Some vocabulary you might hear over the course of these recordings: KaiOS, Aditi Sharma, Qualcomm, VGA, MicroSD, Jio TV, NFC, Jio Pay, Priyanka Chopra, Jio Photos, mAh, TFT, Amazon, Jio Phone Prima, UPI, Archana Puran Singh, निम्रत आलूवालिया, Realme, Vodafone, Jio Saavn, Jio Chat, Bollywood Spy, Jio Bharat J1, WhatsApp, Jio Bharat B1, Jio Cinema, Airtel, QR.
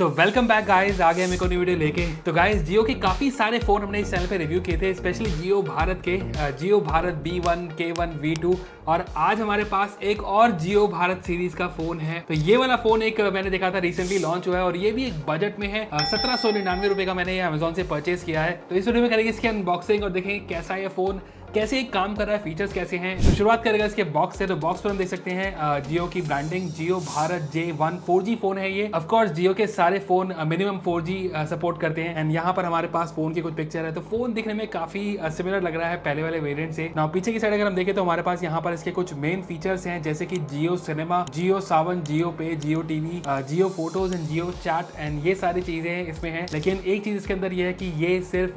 सो welcome back guys, आ गया मेरे को न्यू वीडियो लेके। तो गाइज, जियो के काफ़ी सारे फ़ोन हमने इस चैनल पे रिव्यू किए थे, स्पेशली जियो भारत के, Jio Bharat B1, K1, V2 और आज हमारे पास एक और जियो भारत सीरीज़ का फ़ोन है। तो ये वाला फ़ोन एक मैंने देखा था रिसेंटली लॉन्च हुआ है और ये भी एक बजट में है। 1799 रुपये का मैंने ये अमेजोन से परचेज़ किया है। तो इस वीडियो में करेंगे इसकी अनबॉक्सिंग और देखेंगे कैसा है फ़ोन, कैसे काम कर रहा है, फीचर्स कैसे हैं। तो शुरुआत करेगा इसके बॉक्स से। तो बॉक्स पर हम देख सकते हैं जियो की branding, Jio Bharat J1 4G phone है ये। ऑफकोर्स जियो के सारे फ़ोन मिनिमम 4G सपोर्ट करते हैं एंड यहाँ पर हमारे पास फ़ोन के कुछ पिक्चर है। तो फ़ोन दिखने में काफ़ी सिमिलर लग रहा है पहले वाले वेरिएंट से। ना पीछे की साइड अगर हम देखें तो हमारे पास यहाँ पर इसके कुछ मेन फीचर्स हैं, जैसे कि जियो cinema, Jio Saavn, Jio pay, Jio TV, Jio photos and Jio chat and ये सारी चीज़ें इसमें हैं। लेकिन एक चीज़ इसके अंदर ये है कि ये सिर्फ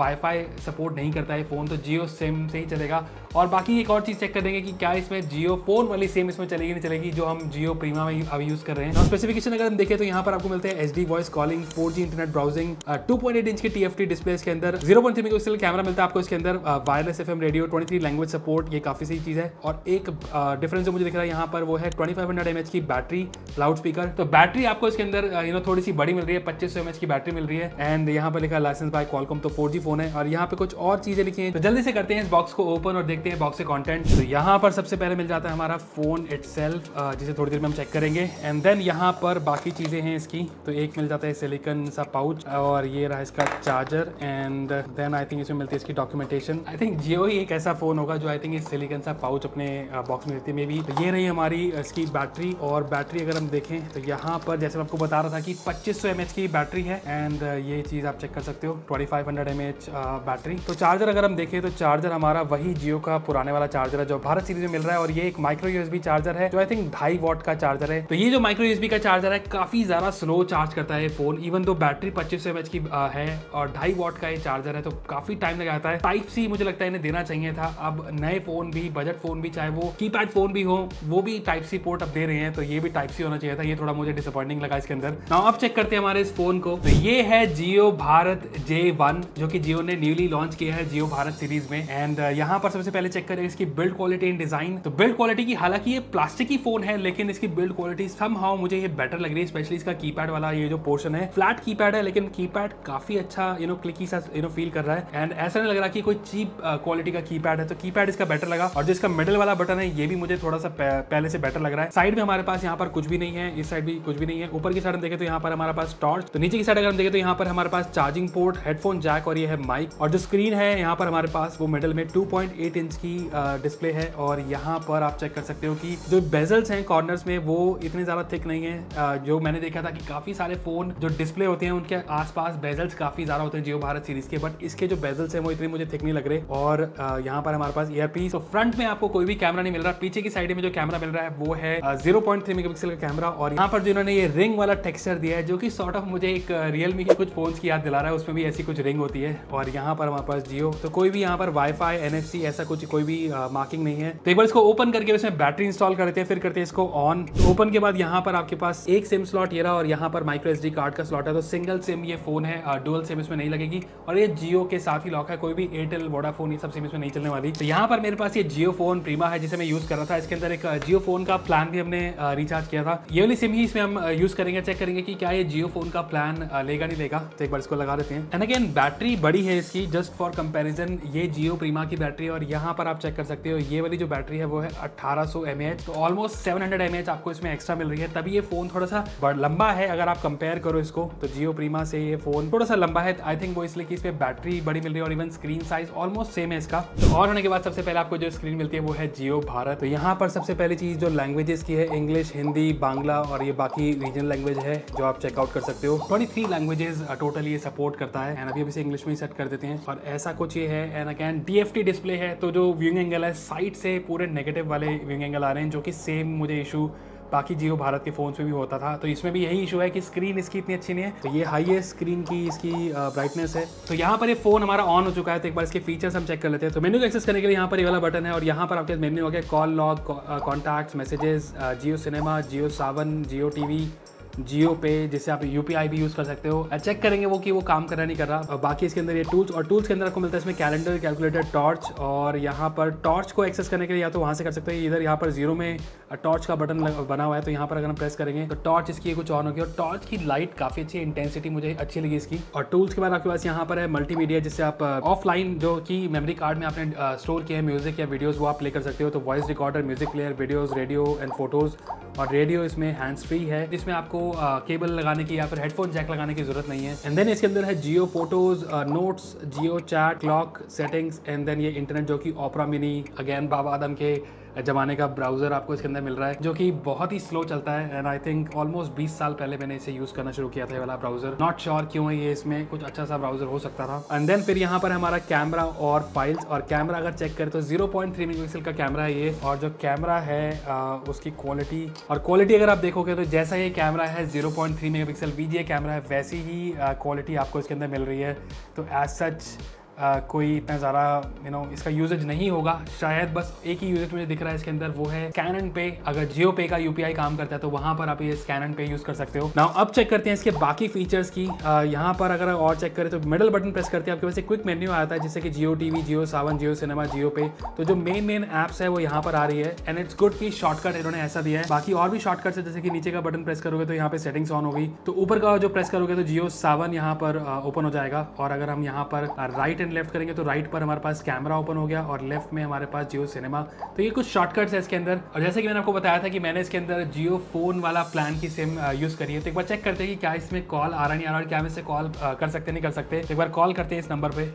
वाईफाई सपोर्ट नहीं करता है फ़ोन, तो जियो सिम से ही चलेगा। और बाकी एक और चीज़ चेक करेंगे कि क्या इसमें जियो फोन वाली सिम इसमें चलेगी नहीं चलेगी, जो हम जियो प्रीमा में अभी यूज़ कर रहे हैं। स्पेसिफिकेशन अगर हम देखें तो यहाँ पर आपको मिलते हैं HD voice calling, 4G internet browsing, 2.8 inch के TFT डिस्प्ले इसके अंदर, 0.3 मेगापिक्सल कैमरा मिलता है आपको इसके अंदर, wireless FM radio, 23 language support, ये काफ़ी सही चीज़ है। और एक डिफरेंस जो मुझे दिख रहा है यहाँ पर वो है 2500 mAh की बैटरी, लाउड स्पीकर। तो बैटरी आपको इसके अंदर थोड़ी सी बड़ी मिल रही है, 2500 mAh की बैटरी मिल रही है एंड यहाँ पर लिखा लाइसेंस बाय कॉलकॉम, तो 4G फोन है। और यहाँ पर कुछ और चीज़ें लिखी हैं, जल्दी से करते हैं इस बॉक्स को ओपन और देखते हैं बॉक्स के कंटेंट। तो यहाँ पर सबसे पहले मिल जाता है हमारा फ़ोन इटसेल्फ, जिसे थोड़ी देर में हम चेक करेंगे एंड देन यहाँ पर बाकी चीज़ें हैं इसकी। तो एक मिल जाता है सिलिकन सा पाउच और ये रहा इसका charger and then I think इसमें मिलती है इसकी डॉक्यूमेंटेशन। आई थिंक जियो ही एक ऐसा फ़ोन होगा जो आई थिंक सिलिकन सा पाउच अपने बॉक्स में देती है मे भी। तो ये रही हमारी इसकी बैटरी और बैटरी अगर हम देखें तो यहाँ पर जैसे मैं आपको बता रहा था कि 2500 mAh की बैटरी है एंड ये चीज़ आप चेक कर सकते हो, 2500 mAh बैटरी। तो चार्जर अगर हम देखें तो चार्जर हमारा वही जियो का पुराने वाला चार्जर है जो भारत सीरीज में मिल रहा है और ये एक माइक्रो USB चार्जर है जो आई थिंक 2.5 वाट का चार्जर है। तो ये जो माइक्रो USB का चार्जर है काफ़ी ज़्यादा स्लो चार्ज करता है फ़ोन, इवन तो बैटरी 2500 mAh की है और 2.5 वाट का ये चार्जर है, तो काफ़ी टाइम लगाता है। टाइप सी मुझे लगता है इन्हें देना चाहिए था। अब नए फ़ोन भी, बजट फ़ोन भी, चाहे वो कीपैड फ़ोन भी हो, वो भी टाइप सी पोर्ट अब दे रहे हैं, तो ये भी टाइप सी होना चाहिए था। ये थोड़ा मुझे डिसअपॉइंटिंग लगा इसके अंदर। नाउ अब चेक करते हैं हमारे इस फ़ोन को। तो ये है जियो भारत J1 जो कि जियो ने न्यूली लॉन्च किया है जियो भारत सीरीज में एंड यहाँ पर सबसे पहले चेक करें इसकी बिल्ड क्वालिटी एंड डिजाइन। तो बिल्ड क्वालिटी की, हालांकि ये प्लास्टिक की फोन है लेकिन इसकी बिल्ड क्वालिटी समहाउ मुझे ये बेटर लग रही है, स्पेशली इसका कीपैड वाला ये जो पोर्शन है। फ्लैट कीपैड है लेकिन कीपैड काफी अच्छा क्लिकी सा फील कर रहा है एंड ऐसा नहीं लग रहा कि कोई चीप क्वालिटी का कीपैड है, तो कीपैड इसका बेटर लगा। और जो इसका मिडिल वाला बटन है ये भी मुझे थोड़ा सा पहले से बेटर लग रहा है। साइड में हमारे पास यहाँ पर कुछ भी नहीं है, इस साइड भी कुछ भी नहीं है। ऊपर की साइड हम देखें तो यहाँ पर हमारे पास टॉर्च, तो नीचे की साइड अगर हम देखें तो यहाँ पर हमारे पास चार्जिंग पोर्ट, हेडफोन जैक और ये है माइक। और जो स्क्रीन है यहाँ पर हमारे पास वो मिडल में 2.8 इंच की डिस्प्ले है और यहाँ पर आप चेक कर सकते हो कि जो बेजल्स हैं कॉर्नर्स में वो इतने ज़्यादा थिक नहीं है। जो मैंने देखा था कि काफ़ी सारे फ़ोन जो डिस्प्ले होते हैं उनके आसपास बेजल्स काफ़ी ज़्यादा होते हैं जियो भारत सीरीज़ के, बट इसके जो बेजल्स हैं वो इतने मुझे थिक नहीं लग रहे। और यहाँ पर हमारे पास ईयरपीस। तो फ्रंट में आपको कोई भी कैमरा नहीं मिल रहा, पीछे की साइड में जो कैमरा मिल रहा है वो है 0.3 मेगापिक्सल का कैमरा। और यहाँ पर जो इन्होंने ये रिंग वाला टेक्सचर दिया है जो कि सॉर्ट ऑफ मुझे एक रियलमी के कुछ फ़ोन्स की याद दिला रहा है, उसमें भी ऐसी कुछ रिंग होती है। और यहाँ पर हमारे पास जियो, तो कोई भी यहाँ पर वाईफाई, NFC ऐसा कुछ कोई भी मार्किंग नहीं है। तो एक बार इसको ओपन करके इसमें बैटरी इंस्टॉल करते हैं, फिर करते हैं इसको ऑन। तो ओपन के बाद यहाँ पर आपके पास एक सिम स्लॉट ये रहा और यहाँ पर माइक्रो SD कार्ड का स्लॉट है। तो सिंगल सिम ये फ़ोन है, डुअल सिम इसमें नहीं लगेगी और ये जियो के साथ ही लॉक है, कोई भी एयरटेल, वोडाफोन ये सब सिम इसमें नहीं चलने वाली। तो यहाँ पर मेरे पास ये जियो फोन प्रीमा है जिसे मैं यूज़ कर रहा था। इसके अंदर एक जियो फोन का प्लान भी हमने रिचार्ज किया था, ये वाली सिम ही इसमें हम यूज़ करेंगे। चेक करेंगे कि क्या ये जियो फोन का प्लान लेगा नहीं लेगा। तो एक बार इसको लगा देते हैं एंड अगेन बैटरी बड़ी है इसकी, जस्ट फॉर कंपेरिजन ये जियो प्रीमा की बैटरी। और यहाँ पर आप चेक कर सकते हो ये वाली जो बैटरी है वो है 1800 mAh, तो ऑलमोस्ट 700 mAh आपको इसमें एक्स्ट्रा मिल रही है। तभी ये फ़ोन थोड़ा सा लंबा है अगर आप कंपेयर करो इसको, तो जियो प्रीमा से ये फ़ोन थोड़ा सा लंबा है। आई थिंक वो इसलिए कि इस पर बैटरी बड़ी मिल रही है और even screen size almost same है इसका। तो ऑन होने के बाद सबसे पहले आपको जो स्क्रीन मिलती है वो है जियो भारत। तो यहाँ पर सबसे पहली चीज़ जो लैंग्वेजेस की है, इंग्लिश, हिंदी, बांग्ला और ये बाकी रीजनल लैंग्वेज है जो आप चेकआउट कर सकते हो। 23 लैंग्वेजेज टोटल ये सपोर्ट करता है एंड अभी इसे इंग्लिश में ही सेट कर देते हैं। और ऐसा कुछ ये है एंड अगैन TFT डिस्प्ले है, तो जो व्यूइंग एंगल है साइड से पूरे नेगेटिव वाले व्यूइंग एंगल आ रहे हैं, जो कि सेम मुझे इशू बाकी जियो भारत के फ़ोन में भी होता था। तो इसमें भी यही इशू है कि स्क्रीन इसकी इतनी अच्छी नहीं है। तो ये हाईएस्ट स्क्रीन की इसकी ब्राइटनेस है। तो यहाँ पर ये फ़ोन हमारा ऑन हो चुका है, तो एक बार इसके फीचर्स हम चेक कर लेते हैं। तो मेन्यू को एक्सेस करने के लिए यहाँ पर ये वाला बटन है और यहाँ पर आपके मेन्यू हो गया call, log, contacts, messages, Jio cinema, Jio Saavn, Jio TV, Jio pay, जिससे आप यूपीआई भी यूज़ कर सकते हो। चेक करेंगे वो कि वो काम कर रहा नहीं कर रहा। बाकी इसके अंदर ये टूल्स, और टूल्स के अंदर आपको मिलता है इसमें कैलेंडर, कैलकुलेटर, टॉर्च, और यहाँ पर टॉर्च को एक्सेस करने के लिए या तो वहाँ से कर सकते हो, इधर यहाँ पर जीरो में टॉर्च का बटन बना हुआ है, तो यहाँ पर अगर हम प्रेस करेंगे तो टॉर्च इसकी कुछ ऑन होगी। और टॉर्च की लाइट काफ़ी अच्छी, इंटेंसिटी मुझे अच्छी लगी इसकी। और टूल्स के बाद आपके पास यहाँ पर है मल्टीमीडिया, जिससे आप ऑफलाइन जो कि मेमोरी कार्ड में आपने स्टोर किया है म्यूज़िक या वीडियोज़, वो आप प्ले कर सकते हो। तो voice recorder, music player, videos, radio and photos. और रेडियो इसमें हैंड्स फ्री है, इसमें आपको केबल लगाने की या फिर हेडफोन जैक लगाने की जरूरत नहीं है। एंड देन इसके अंदर है Jio photos, notes, Jio chat, clock, settings, and then ये इंटरनेट जो कि ओपरा मिनी, अगेन बाबा आदम के ज़माने का ब्राउज़र आपको इसके अंदर मिल रहा है, जो कि बहुत ही स्लो चलता है। एंड आई थिंक ऑलमोस्ट 20 साल पहले मैंने इसे यूज़ करना शुरू किया था, ये वाला ब्राउज़र। नॉट श्योर क्यों है ये, इसमें कुछ अच्छा सा ब्राउज़र हो सकता था। एंड देन फिर यहाँ पर हमारा कैमरा और फाइल्स। और कैमरा अगर चेक करें तो 0.3 मेगापिक्सल का कैमरा है ये, और जो कैमरा है उसकी क्वालिटी, और क्वालिटी अगर आप देखोगे तो जैसा ये कैमरा है 0.3 मेगापिक्सल VGA कैमरा है, वैसी ही क्वालिटी आपको इसके अंदर मिल रही है। तो एज सच कोई इतना ज़्यादा इसका यूजेज नहीं होगा, शायद बस एक ही यूजेज मुझे दिख रहा है इसके अंदर, वो है स्कैन एंड पे। अगर जियो पे का यूपीआई काम करता है तो वहाँ पर आप ये स्कैन एंड पे यूज़ कर सकते हो। नाउ अब चेक करते हैं इसके बाकी फीचर्स की। यहाँ पर अगर और चेक करें तो मिडल बटन प्रेस करते हैं, आपके पास एक क्विक मेन्यू आता है, जैसे कि जियो टीवी, जियो सावन, जियो सिनेमा, जियो पे। तो जो मेन ऐप्स है वो यहाँ पर आ रही है। एंड इट्स गुड कि शॉर्टकट इन्होंने ऐसा दिया है। बाकी और भी शॉर्टकट्स है, जैसे कि नीचे का बटन प्रेस करोगे तो यहाँ पर सेटिंग्स ऑन होगी, तो ऊपर का जो प्रेस करोगे तो जियो सावन यहाँ पर ओपन हो जाएगा। और अगर हम यहाँ पर राइट लेफ्ट करेंगे तो राइट पर हमारे पास कैमरा ओपन हो गया, और लेफ्ट में हमारे पास जियो सिनेमा। तो ये कुछ शॉर्टकट्स है इसके अंदर। और जैसे कि मैंने आपको बताया था कि मैंने इसके अंदर जियो फोन वाला प्लान की सिम यूज करी है, तो एक बार चेक करते हैं कि क्या इसमें कॉल आ रहा नहीं आ रहा, और क्या हम इससे कॉल कर सकते नहीं कर सकते। एक बार कॉल करते हैं इस नंबर पर।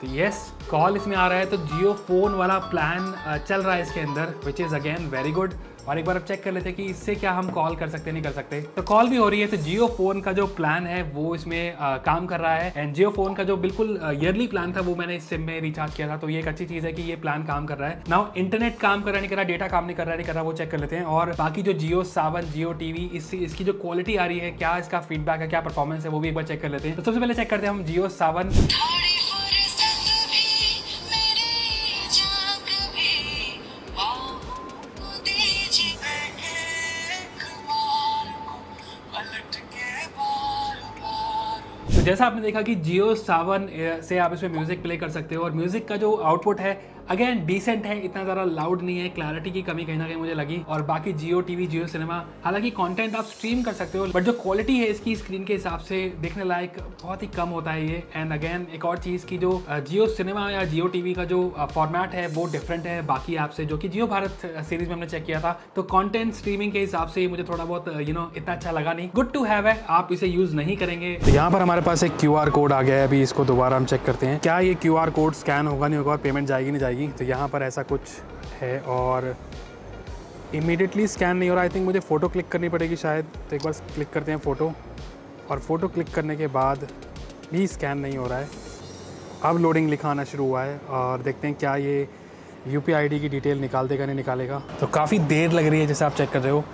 तो येस, कॉल इसमें आ रहा है, तो जियो फ़ोन वाला प्लान चल रहा है इसके अंदर, which is again very good. और एक बार अब चेक कर लेते हैं कि इससे क्या हम कॉल कर सकते नहीं कर सकते। तो कॉल भी हो रही है, तो जियो फ़ोन का जो प्लान है वो इसमें काम कर रहा है। एंड जियो फ़ोन का जो बिल्कुल ईयरली प्लान था वो मैंने इस सिम में रिचार्ज किया था, तो ये एक अच्छी चीज़ है कि ये प्लान काम कर रहा है। नाउ इंटरनेट काम कर रहा नहीं कर रहा, डेटा काम नहीं कर रहा वो चेक कर लेते हैं। और बाकी जो जियो सावन, जियो टीवी, इसकी जो क्वालिटी आ रही है, क्या इसका फीडबैक है, क्या परफॉर्मेंस है, वो भी एक बार चेक कर लेते हैं। तो सबसे पहले चेक करते हैं हम जियो सावन। तो जैसा आपने देखा कि जियो सावन से आप इसमें म्यूज़िक प्ले कर सकते हो, और म्यूज़िक का जो आउटपुट है अगेन डिसेंट है, इतना ज़्यादा लाउड नहीं है, क्लैरिटी की कमी कहीं ना कहीं मुझे लगी। और बाकी जियो टीवी, जियो सिनेमा, हालांकि कंटेंट आप स्ट्रीम कर सकते हो, बट जो क्वालिटी है इसकी स्क्रीन के हिसाब से देखने लायक बहुत ही कम होता है ये। एंड अगेन एक और चीज़ की जो जियो सिनेमा या जियो टीवी का जो फॉर्मेट है वो डिफरेंट है बाकी ऐप से, जो कि जियो भारत सीरीज में हमने चेक किया था। तो कॉन्टेंट स्ट्रीमिंग के हिसाब से मुझे थोड़ा बहुत इतना अच्छा लगा नहीं। गुड टू हैव है, आप इसे यूज़ नहीं करेंगे। तो यहाँ पर हमारे पास एक QR कोड आ गया है, अभी इसको दोबारा हम चेक करते हैं, क्या ये QR कोड स्कैन होगा नहीं होगा, पेमेंट जाएगी नहीं जाएगी। तो यहाँ पर ऐसा कुछ है और इमीडिएटली स्कैन नहीं हो रहा। आई थिंक मुझे फ़ोटो क्लिक करनी पड़ेगी शायद, तो एक बार क्लिक करते हैं फ़ोटो, और फ़ोटो क्लिक करने के बाद भी स्कैन नहीं हो रहा है। अब लोडिंग लिखा आना शुरू हुआ है, और देखते हैं क्या ये UPI ID की डिटेल निकाल देगा नहीं निकालेगा। तो काफ़ी देर लग रही है, जैसे आप चेक कर रहे हो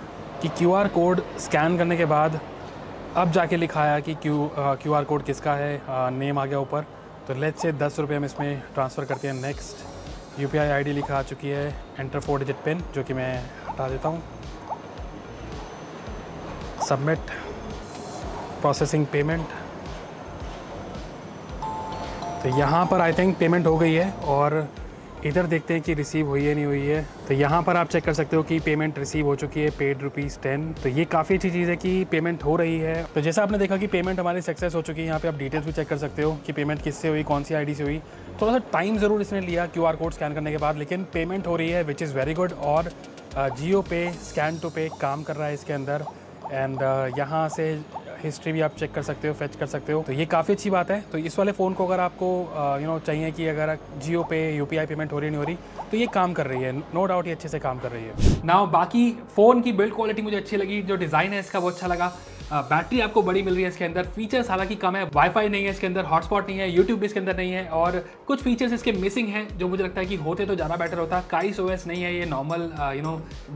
कि QR कोड स्कैन करने के बाद अब जाके लिखाया कि QR कोड किसका है, नेम आ गया ऊपर। तो लेट्स से 10 रुपये हम इसमें ट्रांसफ़र करते हैं। नेक्स्ट UPI ID लिखा आ चुकी है, एंटर 4 डिजिट पिन, जो कि मैं हटा देता हूँ। Submit, processing payment. तो यहाँ पर आई थिंक पेमेंट हो गई है, और इधर देखते हैं कि रिसीव हुई है नहीं हुई है। तो यहाँ पर आप चेक कर सकते हो कि पेमेंट रिसीव हो चुकी है, पेड ₹10। तो ये काफ़ी अच्छी चीज़ है कि पेमेंट हो रही है। तो जैसा आपने देखा कि पेमेंट हमारी सक्सेस हो चुकी है। यहाँ पे आप डिटेल्स भी चेक कर सकते हो कि पेमेंट किससे हुई, कौन सी ID से हुई। थोड़ा सा टाइम ज़रूर इसने लिया QR कोड स्कैन करने के बाद, लेकिन पेमेंट हो रही है, विच इज़ वेरी गुड। और जियो पे स्कैन टू पे काम कर रहा है इसके अंदर। एंड यहाँ से हिस्ट्री भी आप चेक कर सकते हो, फेच कर सकते हो। तो ये काफ़ी अच्छी बात है। तो इस वाले फ़ोन को अगर आपको चाहिए कि अगर जियो पे UPI पेमेंट हो रही नहीं हो रही, तो ये काम कर रही है, नो डाउट ये अच्छे से काम कर रही है। नाउ बाकी फ़ोन की बिल्ड क्वालिटी मुझे अच्छी लगी, जो डिज़ाइन है इसका वो अच्छा लगा। बैटरी आपको बड़ी मिल रही है इसके अंदर। फीचर्स हालांकि कम है, वाईफाई नहीं है इसके अंदर, हॉटस्पॉट नहीं है, यूट्यूब भी इसके अंदर नहीं है और कुछ फीचर्स इसके मिसिंग हैं जो मुझे लगता है कि होते तो ज़्यादा बेटर होता। KaisOS नहीं है, ये नॉर्मल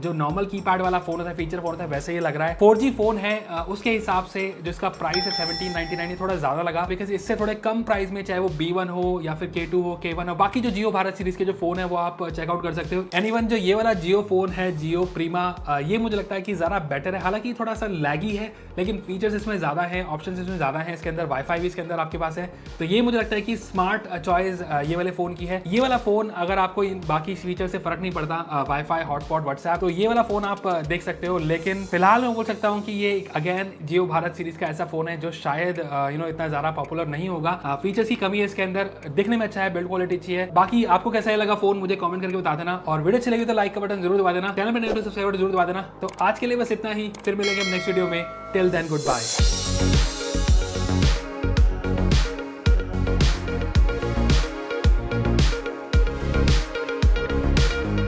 जो नॉर्मल कीपैड वाला फ़ोन होता है, फीचर फ़ोन होता है, वैसे ही लग रहा है। 4G फ़ोन है, उसके हिसाब से जो इसका प्राइस है 1799 थोड़ा ज़्यादा लगा, बिकॉज इससे थोड़े कम प्राइस में चाहे वो B1 हो या फिर K2 हो, K1 हो, बाकी जो जियो भारत सीरीज़ के जो फ़ोन है वो आप चेकआउट कर सकते हो। एनीवन जो ये वाला जियो फ़ोन है जियो प्रीमा, ये मुझे लगता है कि ज़रा बेटर है, हालांकि थोड़ा सा लैगी है लेकिन फीचर्स इसमें ज़्यादा हैं, ऑप्शंस इसमें ज़्यादा हैं, इसके अंदर वाईफाई भी इसके अंदर आपके पास है। तो ये मुझे लगता है कि स्मार्ट चॉइस ये वाले फ़ोन की है। ये वाला फ़ोन अगर आपको इन बाकी फीचर से फ़र्क नहीं पड़ता, वाईफाई, हॉटस्पॉट, व्हाट्सएप, तो ये वाला फ़ोन आप देख सकते हो। लेकिन फिलहाल मैं बोल सकता हूँ कि ये अगेन जियो भारत सीरीज़ का ऐसा फ़ोन है जो शायद इतना ज़्यादा पॉपुलर नहीं होगा। फीचर्स की कमी है इसके अंदर, दिखने में अच्छा है, बिल्ड क्वालिटी अच्छी है। बाकी आपको कैसा लगा फ़ोन मुझे कमेंट करके बता देना और वीडियो अच्छी लगी तो लाइक का बटन जरूर दबा देना, चैनल पर नए हो तो सब्सक्राइब जरूर दबा देना। तो आज के लिए बस इतना ही, फिर मिलेंगे नेक्स्ट वीडियो में। Till then good bye.